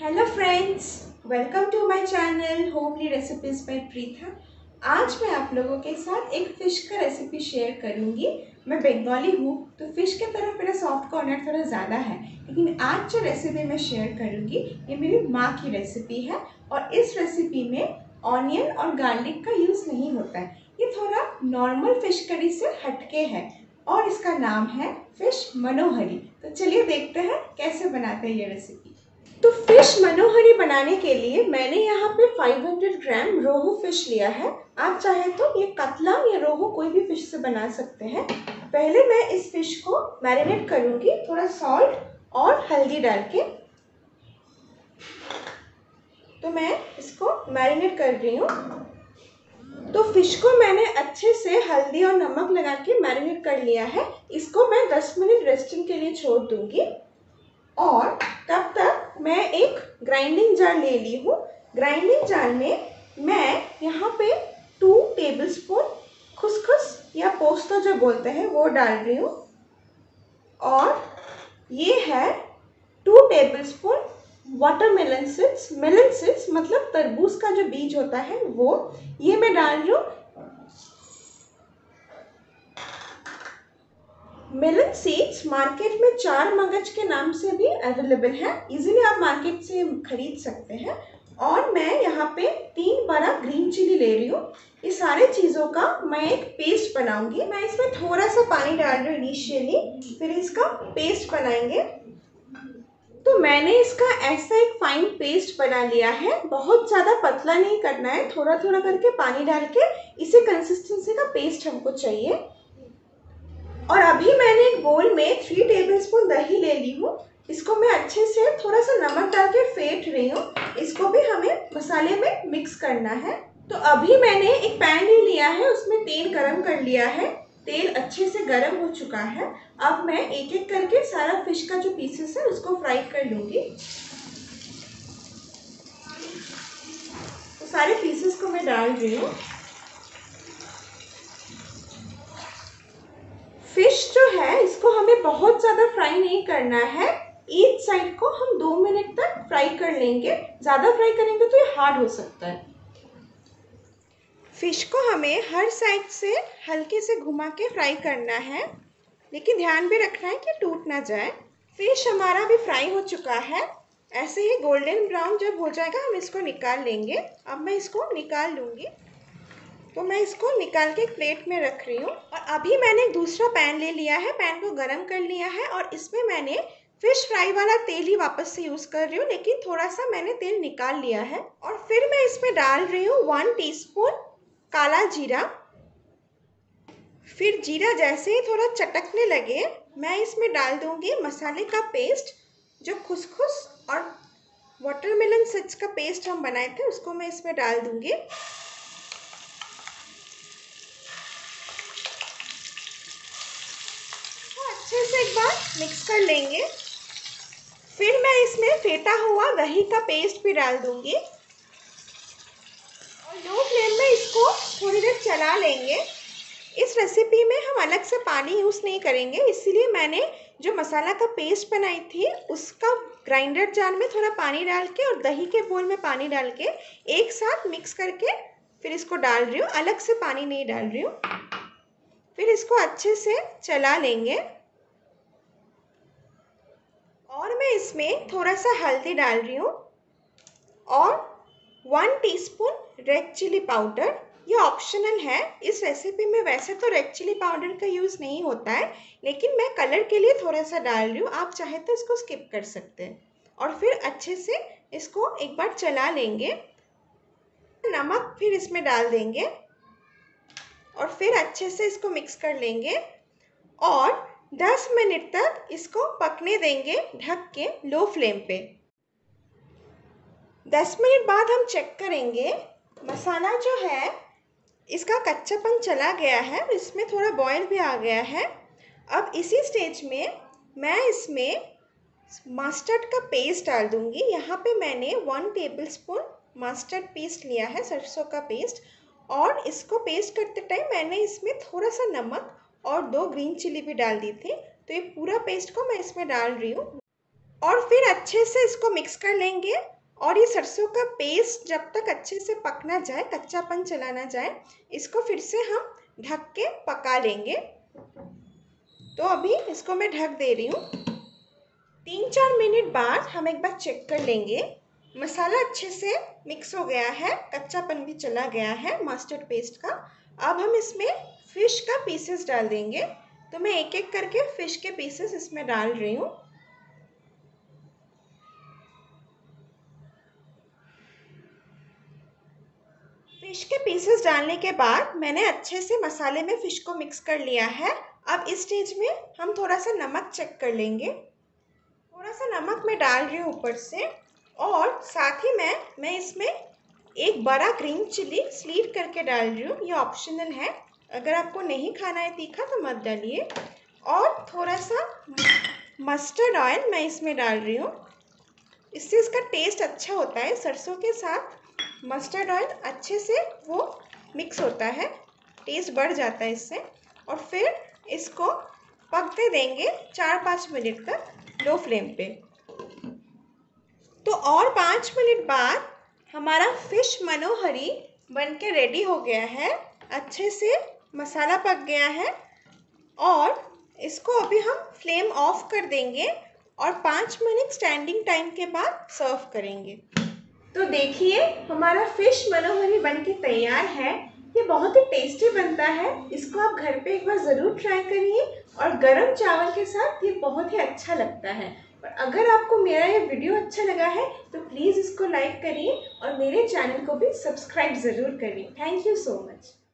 Hello friends, welcome to my channel homely recipes by Preetha. आज मैं आप लोगों के साथ एक फ़िश का रेसिपी शेयर करूंगी। मैं बंगाली हूँ तो फ़िश की तरफ मेरा सॉफ्ट कॉर्नर थोड़ा ज़्यादा है, लेकिन आज जो रेसिपी मैं शेयर करूंगी ये मेरी माँ की रेसिपी है और इस रेसिपी में ऑनियन और गार्लिक का यूज़ नहीं होता है। ये थोड़ा नॉर्मल फ़िश करी से हटके है और इसका नाम है फ़िश मनोहरी। तो चलिए देखते हैं कैसे बनाते हैं ये रेसिपी। तो फिश मनोहरी बनाने के लिए मैंने यहाँ पे 500 ग्राम रोहू फिश लिया है। आप चाहे तो ये कतला या रोहू कोई भी फिश से बना सकते हैं। पहले मैं इस फिश को मैरिनेट करूँगी, थोड़ा सॉल्ट और हल्दी डाल के। तो मैं इसको मैरिनेट कर रही हूँ। तो फिश को मैंने अच्छे से हल्दी और नमक लगा के मैरिनेट कर लिया है। इसको मैं 10 मिनट रेस्टिंग के लिए छोड़ दूँगी। और तब तक मैं एक ग्राइंडिंग जार ले ली हूँ। ग्राइंडिंग जार में मैं यहाँ पे 2 टेबलस्पून खुसखुस या पोस्ता जो बोलते हैं वो डाल रही हूँ। और ये है 2 tablespoon watermelon seeds. Melon seeds मतलब तरबूज का जो बीज होता है वो, ये मैं डाल रही हूँ। मेलन सीड्स मार्केट में 4 मगज के नाम से भी अवेलेबल है, इजीली आप मार्केट से खरीद सकते हैं। और मैं यहाँ पे 3 बड़ा ग्रीन चिली ले रही हूँ। ये सारे चीज़ों का मैं एक पेस्ट बनाऊँगी। मैं इसमें थोड़ा सा पानी डाल रही हूँ इनिशियली, फिर इसका पेस्ट बनाएंगे। तो मैंने इसका ऐसा एक फाइन पेस्ट बना लिया है। बहुत ज़्यादा पतला नहीं करना है, थोड़ा थोड़ा करके पानी डाल के इसी कंसिस्टेंसी का पेस्ट हमको चाहिए। और अभी मैंने एक बोल में 3 टेबलस्पून दही ले ली हूँ। इसको मैं अच्छे से थोड़ा सा नमक डाल के फेंट रही हूँ। इसको भी हमें मसाले में मिक्स करना है। तो अभी मैंने एक पैन ले लिया है, उसमें तेल गरम कर लिया है। तेल अच्छे से गरम हो चुका है। अब मैं एक एक करके सारा फिश का जो पीसेस है उसको फ्राई कर लूँगी। तो सारे पीसेस को मैं डाल रही हूँ। फिश जो है इसको हमें बहुत ज़्यादा फ्राई नहीं करना है। एक साइड को हम 2 मिनट तक फ्राई कर लेंगे। ज़्यादा फ्राई करेंगे तो ये हार्ड हो सकता है। फिश को हमें हर साइड से हल्के से घुमा के फ्राई करना है, लेकिन ध्यान भी रखना है कि टूट ना जाए। फिश हमारा भी फ्राई हो चुका है। ऐसे ही गोल्डन ब्राउन जब हो जाएगा हम इसको निकाल लेंगे। अब मैं इसको निकाल लूँगी। तो मैं इसको निकाल के एक प्लेट में रख रही हूँ। और अभी मैंने एक दूसरा पैन ले लिया है, पैन को गरम कर लिया है। और इसमें मैंने फिश फ्राई वाला तेल ही वापस से यूज़ कर रही हूँ, लेकिन थोड़ा सा मैंने तेल निकाल लिया है। और फिर मैं इसमें डाल रही हूँ 1 टीस्पून काला जीरा। फिर जीरा जैसे ही थोड़ा चटकने लगे मैं इसमें डाल दूँगी मसाले का पेस्ट, जो खुसखुस और वाटरमेलन सीड्स का पेस्ट हम बनाए थे उसको मैं इसमें डाल दूँगी। अच्छे से एक बार मिक्स कर लेंगे। फिर मैं इसमें फेंटा हुआ दही का पेस्ट भी डाल दूंगी। और लो फ्लेम में इसको थोड़ी देर चला लेंगे। इस रेसिपी में हम अलग से पानी यूज़ नहीं करेंगे, इसीलिए मैंने जो मसाला का पेस्ट बनाई थी उसका ग्राइंडर जार में थोड़ा पानी डाल के और दही के बोल में पानी डाल के एक साथ मिक्स करके फिर इसको डाल रही हूँ। अलग से पानी नहीं डाल रही हूँ। फिर इसको अच्छे से चला लेंगे। और मैं इसमें थोड़ा सा हल्दी डाल रही हूँ और 1 टीस्पून रेड चिली पाउडर। ये ऑप्शनल है। इस रेसिपी में वैसे तो रेड चिली पाउडर का यूज़ नहीं होता है, लेकिन मैं कलर के लिए थोड़ा सा डाल रही हूँ। आप चाहे तो इसको स्किप कर सकते हैं। और फिर अच्छे से इसको एक बार चला लेंगे। नमक फिर इसमें डाल देंगे और फिर अच्छे से इसको मिक्स कर लेंगे। और 10 मिनट तक इसको पकने देंगे ढक के लो फ्लेम पे। 10 मिनट बाद हम चेक करेंगे। मसाला जो है इसका कच्चापन चला गया है, इसमें थोड़ा बॉयल भी आ गया है। अब इसी स्टेज में मैं इसमें मस्टर्ड का पेस्ट डाल दूँगी। यहाँ पे मैंने 1 टेबलस्पून मस्टर्ड पेस्ट लिया है, सरसों का पेस्ट। और इसको पेस्ट करते टाइम मैंने इसमें थोड़ा सा नमक और 2 ग्रीन चिली भी डाल दी थी। तो ये पूरा पेस्ट को मैं इसमें डाल रही हूँ। और फिर अच्छे से इसको मिक्स कर लेंगे। और ये सरसों का पेस्ट जब तक अच्छे से पक ना जाए, कच्चापन चला ना जाए, इसको फिर से हम ढक के पका लेंगे। तो अभी इसको मैं ढक दे रही हूँ। 3-4 मिनट बाद हम एक बार चेक कर लेंगे। मसाला अच्छे से मिक्स हो गया है, कच्चापन भी चला गया है मस्टर्ड पेस्ट का। अब हम इसमें फ़िश का पीसेस डाल देंगे। तो मैं एक एक करके फ़िश के पीसेस इसमें डाल रही हूँ। फ़िश के पीसेस डालने के बाद मैंने अच्छे से मसाले में फ़िश को मिक्स कर लिया है। अब इस स्टेज में हम थोड़ा सा नमक चेक कर लेंगे। थोड़ा सा नमक मैं डाल रही हूँ ऊपर से। और साथ ही मैं इसमें एक बड़ा ग्रीन चिली स्लीट करके डाल रही हूँ। ये ऑप्शनल है, अगर आपको नहीं खाना है तीखा तो मत डालिए। और थोड़ा सा मस्टर्ड ऑयल मैं इसमें डाल रही हूँ, इससे इसका टेस्ट अच्छा होता है। सरसों के साथ मस्टर्ड ऑयल अच्छे से वो मिक्स होता है, टेस्ट बढ़ जाता है इससे। और फिर इसको पकते देंगे 4-5 मिनट तक लो फ्लेम पे। तो और 5 मिनट बाद हमारा फिश मनोहरी बनके रेडी हो गया है। अच्छे से मसाला पक गया है और इसको अभी हम फ्लेम ऑफ कर देंगे और 5 मिनट स्टैंडिंग टाइम के बाद सर्व करेंगे। तो देखिए हमारा फिश मनोहरी बनके तैयार है। ये बहुत ही टेस्टी बनता है, इसको आप घर पे एक बार ज़रूर ट्राई करिए और गरम चावल के साथ ये बहुत ही अच्छा लगता है। और अगर आपको मेरा ये वीडियो अच्छा लगा है तो प्लीज़ इसको लाइक करिए और मेरे चैनल को भी सब्सक्राइब ज़रूर करिए। Thank you so much.